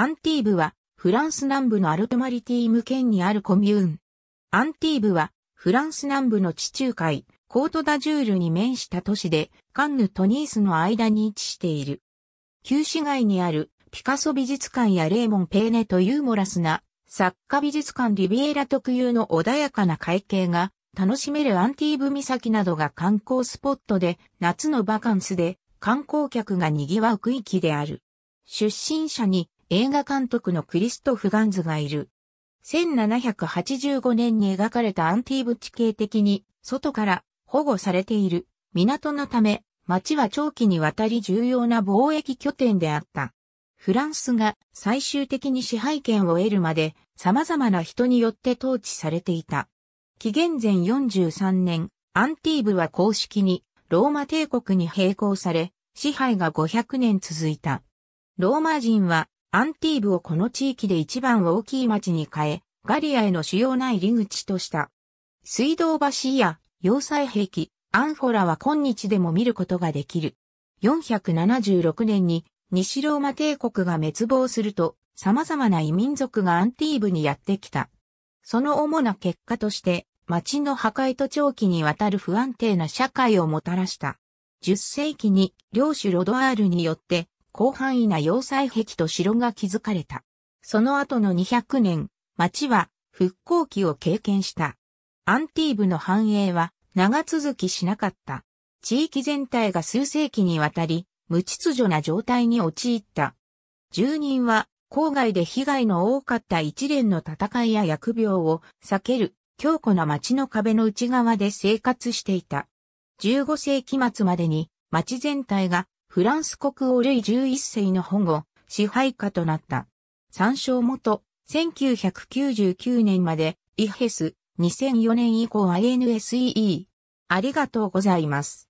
アンティーブは、フランス南部のアルトマリティーム県にあるコミューン。アンティーブは、フランス南部の地中海、コートダジュールに面した都市で、カンヌとニースの間に位置している。旧市街にある、ピカソ美術館やレーモン・ペーネとユーモラスな、作家美術館リビエラ特有の穏やかな海景が、楽しめるアンティーブ岬などが観光スポットで、夏のバカンスで、観光客が賑わう区域である。出身者に、映画監督のクリストフ・ガンズがいる。1785年に描かれたアンティーブ地形的に外から保護されている港のため町は長期にわたり重要な貿易拠点であった。フランスが最終的に支配権を得るまで様々な人によって統治されていた。紀元前43年、アンティーブは公式にローマ帝国に併合され支配が500年続いた。ローマ人はアンティーブをこの地域で一番大きい町に変え、ガリアへの主要な入り口とした。水道橋や要塞壁、アンフォラは今日でも見ることができる。476年に西ローマ帝国が滅亡すると、様々な異民族がアンティーブにやってきた。その主な結果として、町の破壊と長期にわたる不安定な社会をもたらした。10世紀に領主ロドワールによって、広範囲な要塞壁と城が築かれた。その後の200年、町は復興期を経験した。アンティーブの繁栄は長続きしなかった。地域全体が数世紀にわたり無秩序な状態に陥った。住人は郊外で被害の多かった一連の戦いや疫病を避ける強固な町の壁の内側で生活していた。15世紀末までに町全体がフランス国王ルイ11世の保護、支配下となった。参照元、1999年まで、イヘス、2004年以降INSEE。ありがとうございます。